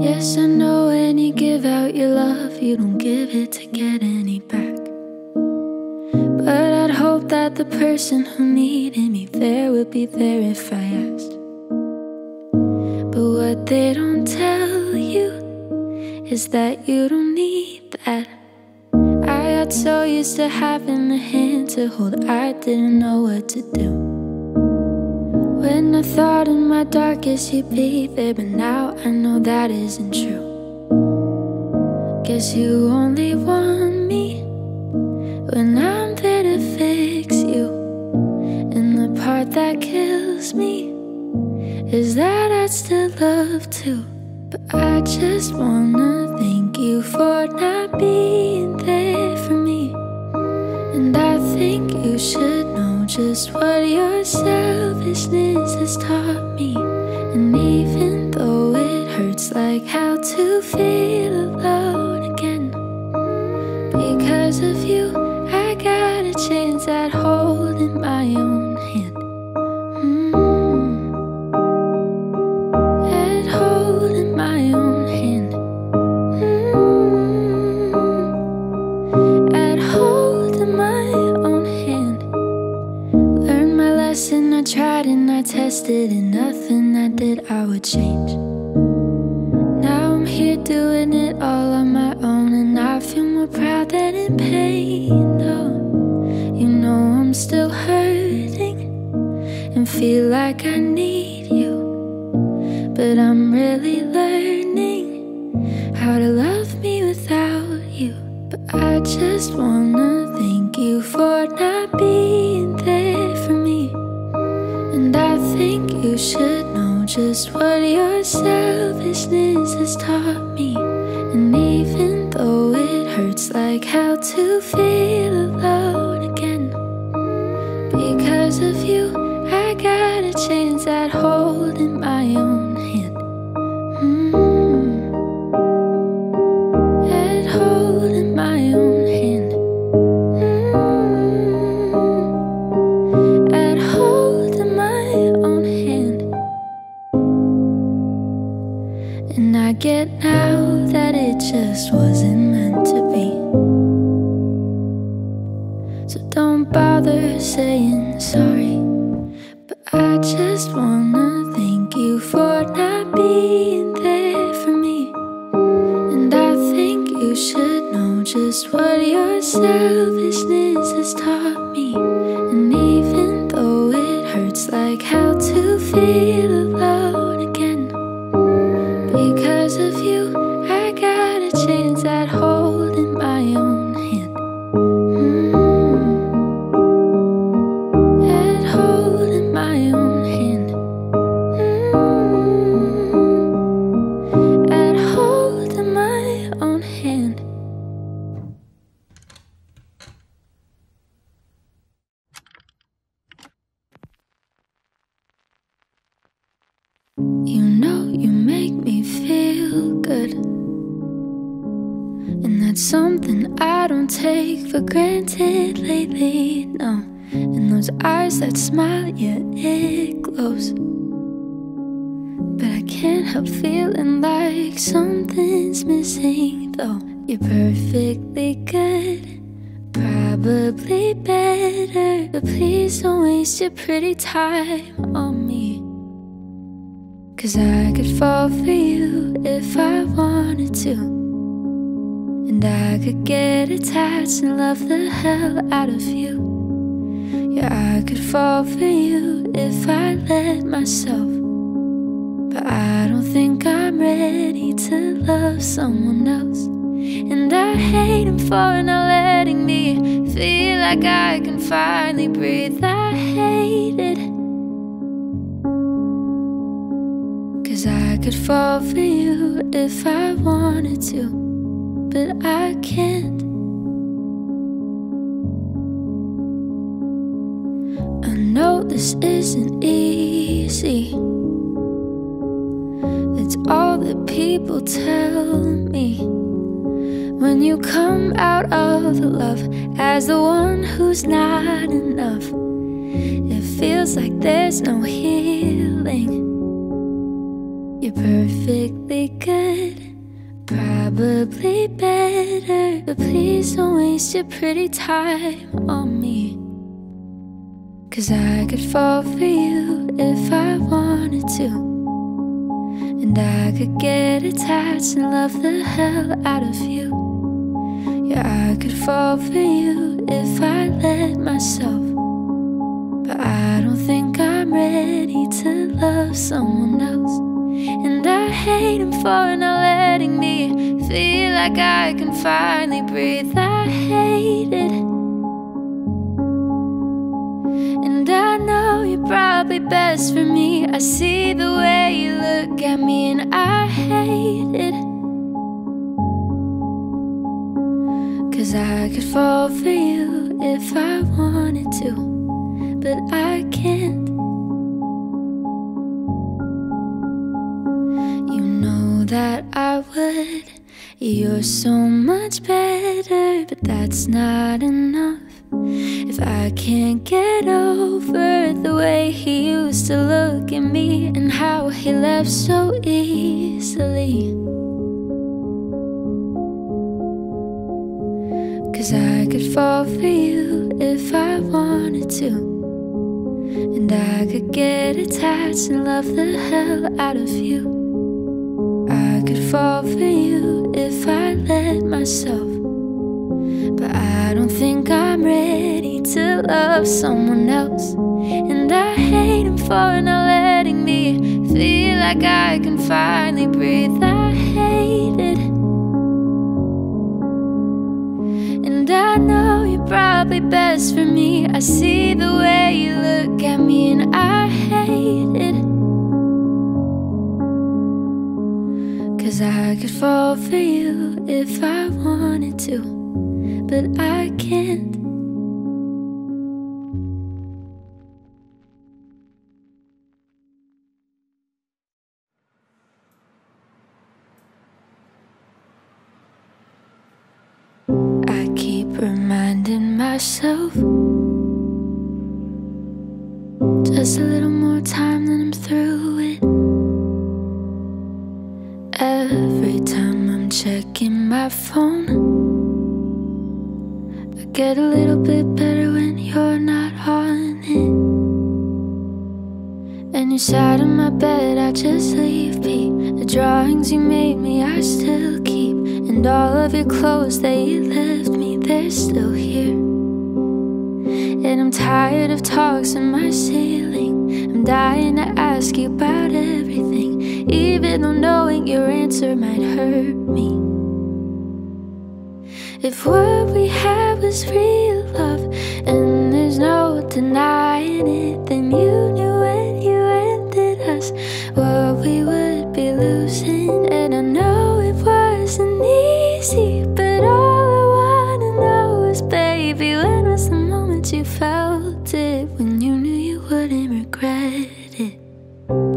Yes, I know when you give out your love, you don't give it to get any back. But I'd hope that the person who needed me there would be there if I asked. But what they don't tell you is that you don't need that. I got so used to having a hand to hold, I didn't know what to do. When I thought in my darkest you'd be there, but now I know that isn't true. Guess you only want me when I'm there to fix you. And the part that kills me is that I'd still love to. But I just wanna thank you for not being there for me. And I think you should know just what your selfishness has taught me. And even though it hurts like how to feel alone again, because of you I got a chance at holding my own hand. Tested and nothing I did I would change. Now I'm here doing it all on my own, and I feel more proud than in pain. No, you know I'm still hurting and feel like I need you. But I'm really learning how to love me without you. But I just wanna thank you for not being there for me. And I think you should know just what your selfishness has taught me. And even though it hurts like how to feel alone again, because of you I got a chance at holding my own hand. Mm-hmm. At holding my own hand. I get now that it just wasn't meant to be. So don't bother saying sorry. But I just wanna thank you for not being there for me. And I think you should know just what your selfishness has taught me. And even though it hurts like how to feel alone again, because of you, I got a chance at holding my own hand. Mm-hmm. At holding my own hand. something I don't take for granted lately, no. And those eyes that smile, yeah, it glows. But I can't help feeling like something's missing, though. You're perfectly good, probably better, but please don't waste your pretty time on me. Cause I could fall for you if I wanted to, and I could get attached and love the hell out of you. Yeah, I could fall for you if I let myself, but I don't think I'm ready to love someone else. And I hate him for not letting me feel like I can finally breathe. I hate it, cause I could fall for you if I wanted to, but I can't. I know this isn't easy, that's all that people tell me. When you come out of the love as the one who's not enough, it feels like there's no healing. You're perfectly good, probably better, but please don't waste your pretty time on me. Cause I could fall for you if I wanted to, and I could get attached and love the hell out of you. Yeah, I could fall for you if I let myself, but I don't think I'm ready to love someone else. And I hate him for not letting me feel like I can finally breathe. I hate it, and I know you're probably best for me. I see the way you look at me, and I hate it, cause I could fall for you if I wanted to, but I can't. You know that I would, you're so much better, but that's not enough. If I can't get over the way he used to look at me, and how he left so easily. Cause I could fall for you if I wanted to, and I could get attached and love the hell out of you. I could fall for you if I let myself, but I don't think I'm ready to love someone else. And I hate him for not letting me feel like I can finally breathe. I hate it, and I know you're probably best for me. I see the way you look at me, and I hate it, cause I could fall for you if I wanted to, but I can't. Reminding myself, just a little more time than I'm through it. Every time I'm checking my phone, I get a little bit better when you're not on it. And inside of my bed I just leave peep. The drawings you made me I still keep, and all of your clothes that you left me, they're still here. And I'm tired of talks in my ceiling. I'm dying to ask you about everything, even though knowing your answer might hurt me. If what we had was real love, and there's no denying it, then you knew when you ended us what we would be losing. And I know it wasn't easy, but all baby, when was the moment you felt it? When you knew you wouldn't regret it.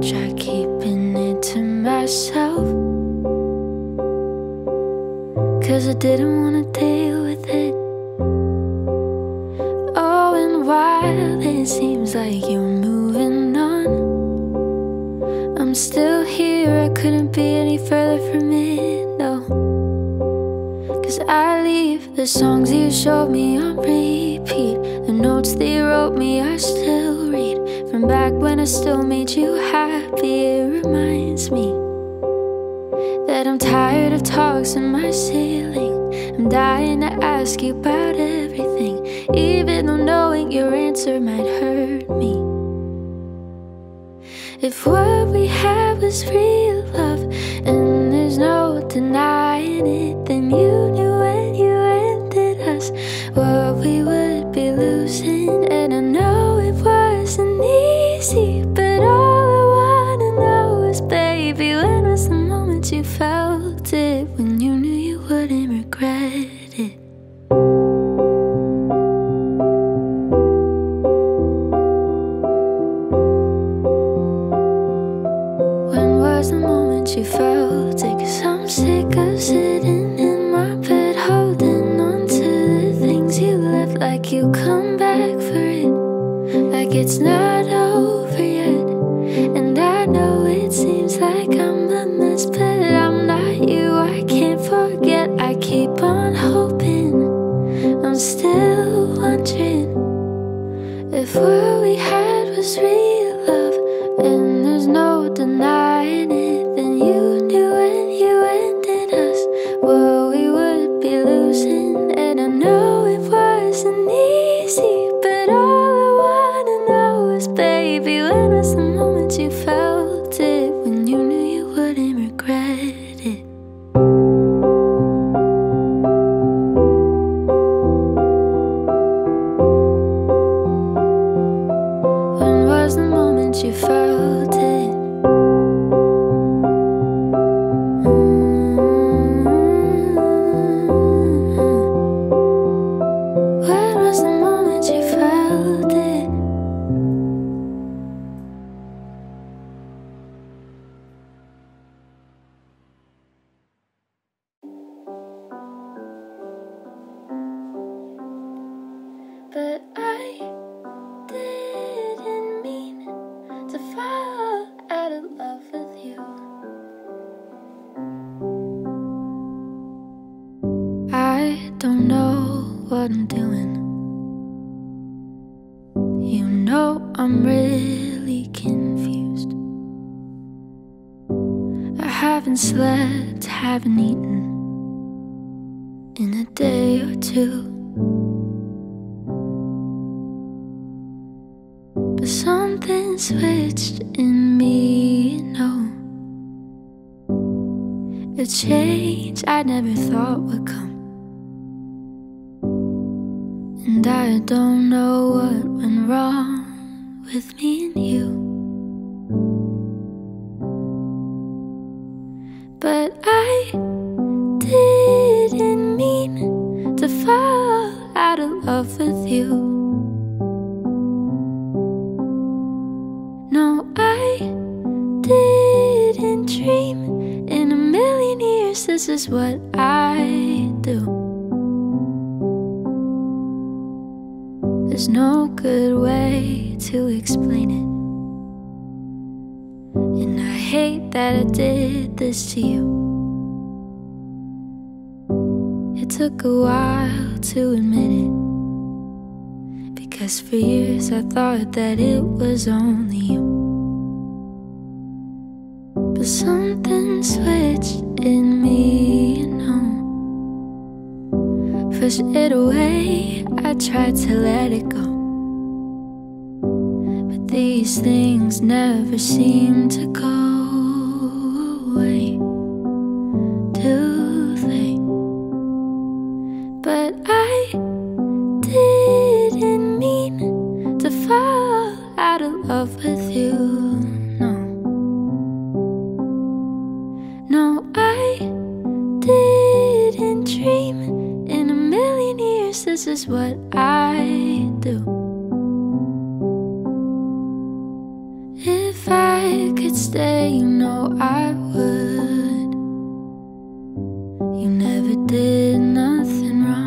Try keeping it to myself, cause I didn't wanna deal with it. Oh, and while it seems like you're moving on, I'm still here, I couldn't be any further from it, no. Cause I leave the songs you showed me on repeat, the notes that you wrote me I still read, from back when I still made you happy. It reminds me that I'm tired of talks in my ceiling. I'm dying to ask you about everything, even though knowing your answer might hurt me. If what we had was real love, and there's no denying it, then you knew when you ended us what we would be losing. And I know it wasn't easy, but all I wanna know is, baby, when was the you felt it, when you knew you wouldn't regret it? When was the moment you felt it? Cause I'm sick of sitting in my bed, holding on to the things you left, like you come back for it, like it's not over yet. And I know it seems like I'm the mess, but I'm not you, I can't forget. I keep on hoping, I'm still wondering if what we had was real love, and there's no denying it, then you knew when you ended us what we would be losing. And I know it wasn't easy, but all I wanna know is, baby, when was the moment you felt it, when you knew you wouldn't regret it? When was the moment you felt it? Mm-hmm. When was the moment you felt it? But I didn't mean to fall out of love with you. I don't know what I'm doing. You know I'm really confused. I haven't slept, haven't eaten in a day or two. Something switched in me, you know. A change I never thought would come. And I don't know what went wrong with me and you. But I didn't mean to fall out of love with you. No, I didn't dream in a million years this is what I do. There's no good way to explain it, and I hate that I did this to you. It took a while to admit it, because for years I thought that it was only you. But something switched in me, you know. Pushed it away, I tried to let it go, but these things never seem to go away too late. But I out of love with you, no. No, I didn't dream in a million years this is what I do. If I could stay, you know I would. You never did nothing wrong.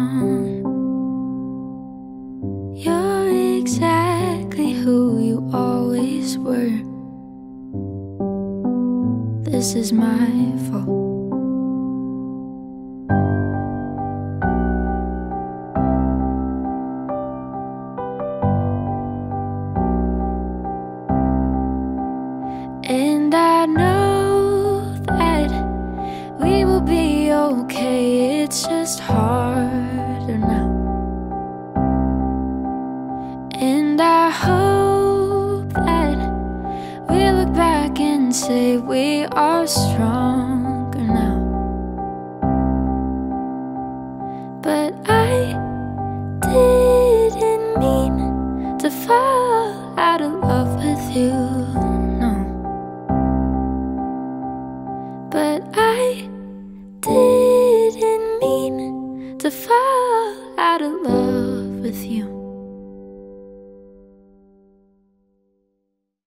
okay, it's just harder now. And I hope that we look back and say we are stronger now. But I didn't mean to fall out of love with you. But I didn't mean to fall out of love with you.